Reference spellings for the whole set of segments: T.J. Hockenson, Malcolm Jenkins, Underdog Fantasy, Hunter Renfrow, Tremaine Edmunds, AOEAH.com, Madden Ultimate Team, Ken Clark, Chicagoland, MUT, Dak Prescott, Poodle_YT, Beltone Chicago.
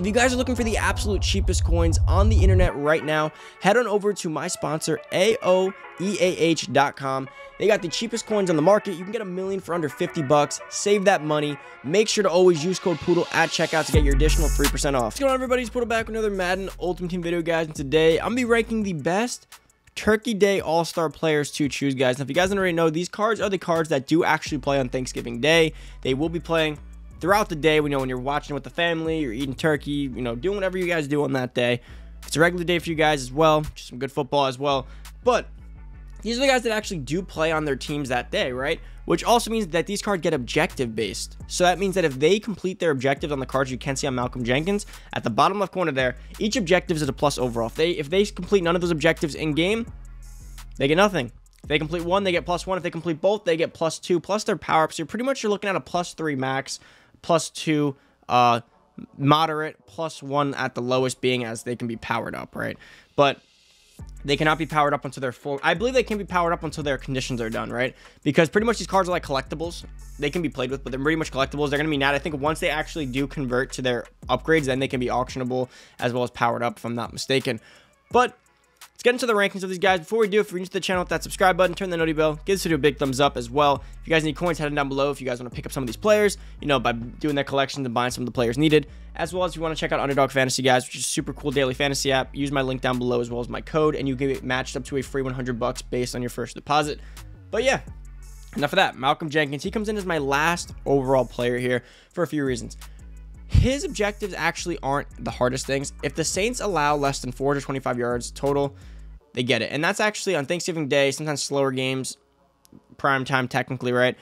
If you guys are looking for the absolute cheapest coins on the internet right now, head on over to my sponsor, AOEAH.com. They got the cheapest coins on the market. You can get a million for under $50. Save that money. Make sure to always use code Poodle at checkout to get your additional 3% off. What's going on, everybody? It's Poodle back with another Madden Ultimate Team video, guys. And today, I'm going to be ranking the best Turkey Day All-Star players to choose, guys. Now, if you guys don't already know, these cards are the cards that do actually play on Thanksgiving Day. They will be playing throughout the day. We know when you're watching with the family, you're eating turkey, you know, doing whatever you guys do on that day. It's a regular day for you guys as well, just some good football as well. But these are the guys that actually do play on their teams that day, right? Which also means that these cards get objective based. So that means that if they complete their objectives on the cards you can see on Malcolm Jenkins, at the bottom left corner there, each objective is a plus overall. If they complete none of those objectives in game, they get nothing. If they complete one, they get +1. If they complete both, they get +2, plus their power-ups. So pretty much you're looking at a +3 max, +2 moderate, +1 at the lowest, being as they can be powered up, right? But they cannot be powered up until they're full. I believe they can be powered up until their conditions are done, right? Because pretty much these cards are like collectibles. They can be played with, but they're pretty much collectibles. They're going to be not. I think once they actually do convert to their upgrades, then they can be auctionable as well as powered up, if I'm not mistaken. But let's get into the rankings of these guys. Before we do, if you're new to the channel, hit that subscribe button, turn the noti bell, give this video a big thumbs up as well. If you guys need coins, head on down below. If you guys want to pick up some of these players, you know, by doing their collections and buying some of the players needed. As well as if you want to check out Underdog Fantasy, guys, which is a super cool daily fantasy app. Use my link down below as well as my code, and you can get matched up to a free $100 based on your first deposit. But yeah, enough of that. Malcolm Jenkins, he comes in as my last overall player here for a few reasons. His objectives actually aren't the hardest things. If the Saints allow less than 425 yards total, they get it. And that's actually on Thanksgiving Day, sometimes slower games, prime time technically, right?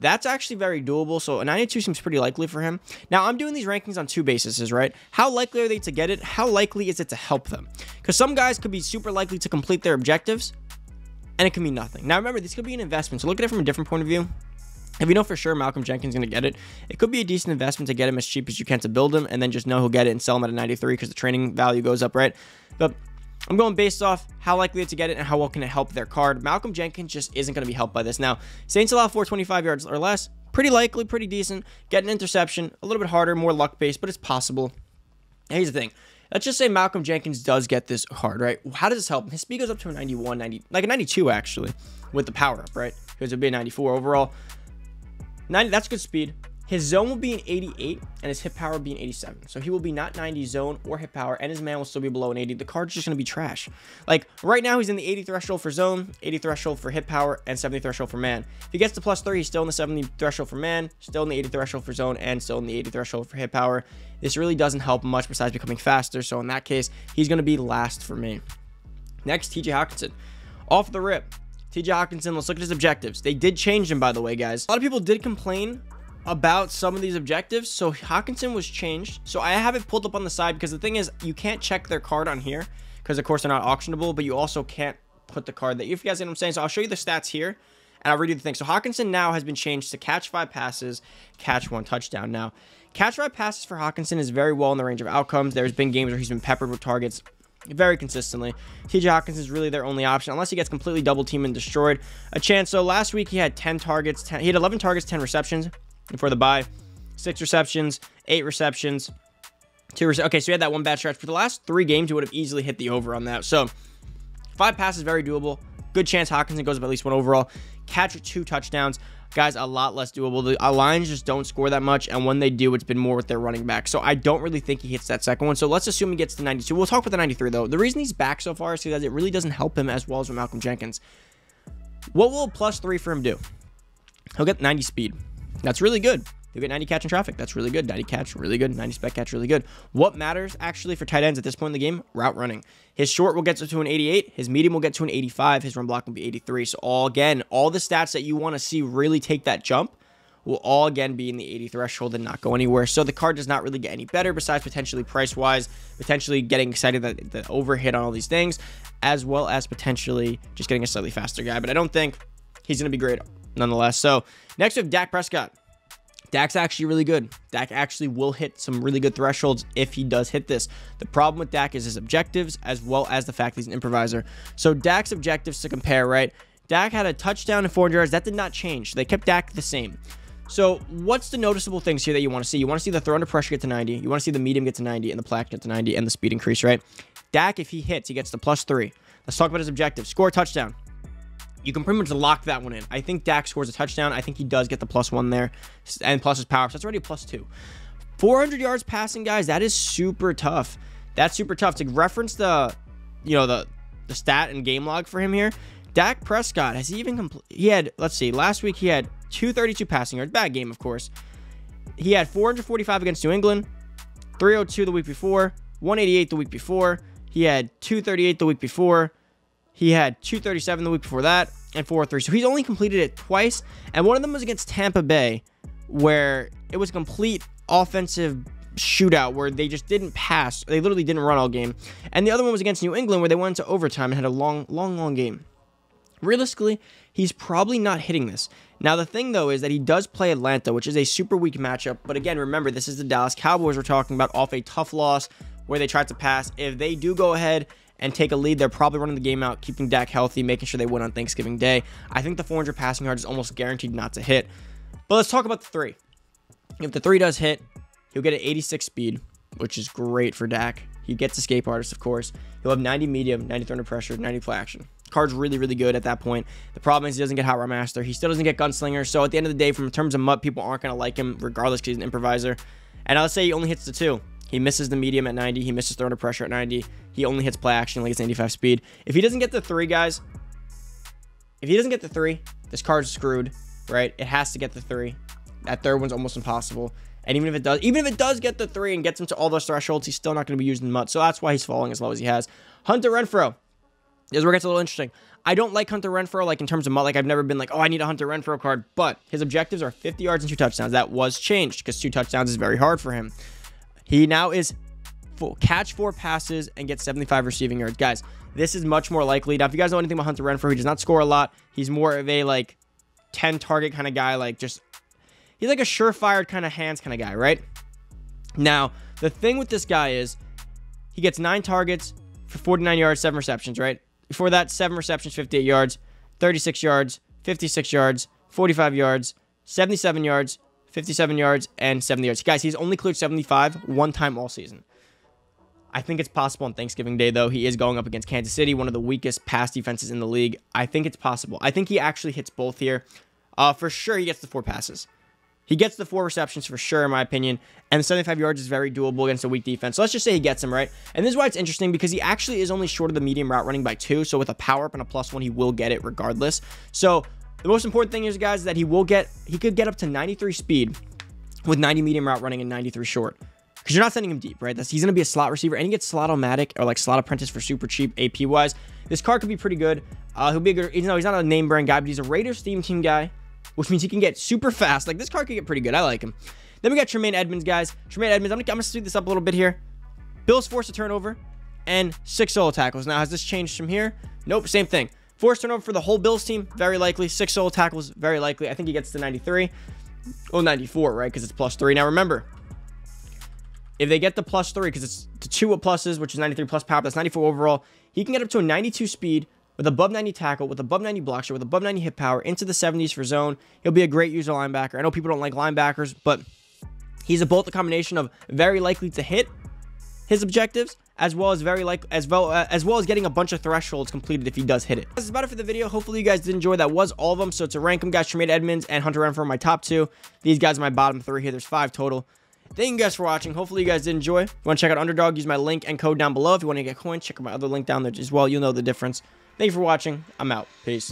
That's actually very doable. So a 92 seems pretty likely for him. Now, I'm doing these rankings on two bases, right? How likely are they to get it? How likely is it to help them? Because some guys could be super likely to complete their objectives, and it can mean nothing. Now, remember, this could be an investment. So look at it from a different point of view. If you know for sure Malcolm Jenkins is going to get it, it could be a decent investment to get him as cheap as you can to build him, and then just know he'll get it and sell him at a 93 because the training value goes up, right? But I'm going based off how likely to get it and how well can it help their card. Malcolm Jenkins just isn't going to be helped by this. Now, Saints allow 425 yards or less. Pretty likely, pretty decent. Get an interception. A little bit harder, more luck-based, but it's possible. Here's the thing. Let's just say Malcolm Jenkins does get this card, right? How does this help him? His speed goes up to a 91, 90, like a 92, actually, with the power-up, right? Because it would be a 94 overall. 90, that's good speed. His zone will be an 88 and his hit power will be an 87. So he will be not 90 zone or hit power, and his man will still be below an 80. The card's just going to be trash. Like right now, he's in the 80 threshold for zone, 80 threshold for hit power, and 70 threshold for man. If he gets to +3, he's still in the 70 threshold for man, still in the 80 threshold for zone, and still in the 80 threshold for hit power. This really doesn't help much besides becoming faster. So in that case, he's going to be last for me. Next, T.J. Hockenson. Off the rip. T.J. Hockenson, let's look at his objectives. They did change him, by the way, guys. A lot of people did complain about some of these objectives, so Hockenson was changed. So I have it pulled up on the side because the thing is, you can't check their card on here because, of course, they're not auctionable, but you also can't put the card that, if you guys know what I'm saying. So I'll show you the stats here, and I'll redo the thing. So Hockenson now has been changed to catch 5 passes, catch 1 touchdown. Now, catch 5 passes for Hockenson is very well in the range of outcomes. There's been games where he's been peppered with targets very consistently. T.J. Hockenson is really their only option unless he gets completely double teamed and destroyed. A chance. So last week he had 11 targets, 10 receptions before the bye, 6 receptions, 8 receptions, 2 receptions. Okay, so he had that one bad stretch. For the last 3 games, he would have easily hit the over on that. So 5 passes, very doable. Good chance Hockenson goes up at least 1 overall. Catch 2 touchdowns. Guys, a lot less doable. The Lions just don't score that much, and when they do, it's been more with their running back. So I don't really think he hits that second one. So let's assume he gets to 92. We'll talk about the 93, though. The reason he's back so far is because it really doesn't help him as well as with Malcolm Jenkins. What will a +3 for him do? He'll get 90 speed. That's really good. He'll get 90 catch in traffic. That's really good. 90 catch, really good. 90 spec catch, really good. What matters, actually, for tight ends at this point in the game? Route running. His short will get to an 88. His medium will get to an 85. His run block will be 83. So, all the stats that you want to see really take that jump will all, again, be in the 80 threshold and not go anywhere. So, the card does not really get any better besides potentially price-wise, potentially getting excited that the overhit on all these things, as well as potentially just getting a slightly faster guy. But I don't think he's going to be great nonetheless. So, next we have Dak Prescott. Dak's actually really good. Dak actually will hit some really good thresholds if he does hit this. The problem with Dak is his objectives as well as the fact that he's an improviser. So Dak's objectives to compare, right? Dak had a touchdown and 400 yards. That did not change. They kept Dak the same. So what's the noticeable things here that you want to see? You want to see the throw under pressure get to 90. You want to see the medium get to 90 and the plaque get to 90 and the speed increase, right? Dak, if he hits, he gets the +3. Let's talk about his objective. Score a touchdown. You can pretty much lock that one in. I think Dak scores a touchdown. I think he does get the +1 there, and plus his power. So that's already a +2. 400 yards passing, guys. That is super tough. That's super tough. To reference the, you know, the stat and game log for him here, Dak Prescott, has he even completed? He had, let's see, last week he had 232 passing yards. Bad game, of course. He had 445 against New England, 302 the week before, 188 the week before. He had 238 the week before. He had 237 the week before that, and 403. So he's only completed it twice, and one of them was against Tampa Bay, where it was a complete offensive shootout where they just didn't pass. They literally didn't run all game. And the other one was against New England, where they went into overtime and had a long game. Realistically, he's probably not hitting this. Now, the thing, though, is that he does play Atlanta, which is a super weak matchup. But again, remember, this is the Dallas Cowboys we're talking about, off a tough loss where they tried to pass. If they do go ahead and take a lead, they're probably running the game out, keeping Dak healthy, making sure they win on Thanksgiving Day. I think the 400 passing yards is almost guaranteed not to hit. But let's talk about the 3. If the 3 does hit, he'll get an 86 speed, which is great for Dak. He gets escape artist, of course. He'll have 90 medium, 90 throw under pressure, 90 play action. Card's really good at that point. The problem is he doesn't get hot route master. He still doesn't get gunslinger. So at the end of the day, from terms of mutt, people aren't going to like him regardless because he's an improviser. And I'll say he only hits the 2. He misses the medium at 90. He misses throw under pressure at 90. He only hits play action like it's 95 speed. If he doesn't get the 3, guys, if he doesn't get the 3, this card's screwed, right? It has to get the 3. That third one's almost impossible. And even if it does get the 3 and gets him to all those thresholds, he's still not going to be used in mutt. So that's why he's falling as low as he has. Hunter Renfrow. This is where it gets a little interesting. I don't like Hunter Renfrow, like in terms of mutt. Like I've never been like, oh, I need a Hunter Renfrow card. But his objectives are 50 yards and 2 touchdowns. That was changed because 2 touchdowns is very hard for him. He now is full catch 4 passes and get 75 receiving yards. Guys, this is much more likely. Now, if you guys know anything about Hunter Renfrow, he does not score a lot. He's more of a like 10 target kind of guy, like just he's like a surefire kind of hands kind of guy, right? Now, the thing with this guy is he gets 9 targets for 49 yards, 7 receptions, right? Before that, 7 receptions, 58 yards, 36 yards, 56 yards, 45 yards, 77 yards, 57 yards, and 70 yards. Guys, he's only cleared 75 one time all season. I think it's possible on Thanksgiving Day, though. He is going up against Kansas City, one of the weakest pass defenses in the league. I think it's possible. I think he actually hits both here. For sure, he gets the 4 passes. He gets the 4 receptions for sure, in my opinion, and 75 yards is very doable against a weak defense. So let's just say he gets him, right? And this is why it's interesting, because he actually is only short of the medium route running by 2, so with a power-up and a +1, he will get it regardless. So the most important thing is, guys, that he could get up to 93 speed with 90 medium route running and 93 short, because you're not sending him deep, right? He's going to be a slot receiver, and he gets slot-o-matic or like slot apprentice for super cheap AP-wise. This card could be pretty good. He'll be a good, you know, he's not a name-brand guy, but he's a Raiders theme team guy, which means he can get super fast. Like, this card could get pretty good. I like him. Then we got Tremaine Edmunds, guys. Tremaine Edmunds, I'm going to speed this up a little bit here. Bills forced a turnover and 6 solo tackles. Now, has this changed from here? Nope, same thing. Forced turnover for the whole Bills team, very likely. 6 solo tackles, very likely. I think he gets to 93. Oh, 94, right? Because it's +3. Now, remember, if they get the +3, because it's the 2 pluses, which is 93 plus power, that's 94 overall. He can get up to a 92 speed, with above 90 tackle, with above 90 block shot, with above 90 hit power, into the 70s for zone. He'll be a great user linebacker. I know people don't like linebackers, but he's both a combination of very likely to hit his objectives, as well as very likely as well as getting a bunch of thresholds completed if he does hit it. This is about it for the video. Hopefully you guys did enjoy. That was all of them. So to rank them, guys, Tremaine Edmunds and Hunter Renfrow are my top 2. These guys are my bottom 3 here. There's 5 total. Thank you guys for watching. Hopefully you guys did enjoy. If you want to check out Underdog, use my link and code down below. If you want to get coins, check out my other link down there as well. You'll know the difference. Thank you for watching. I'm out. Peace.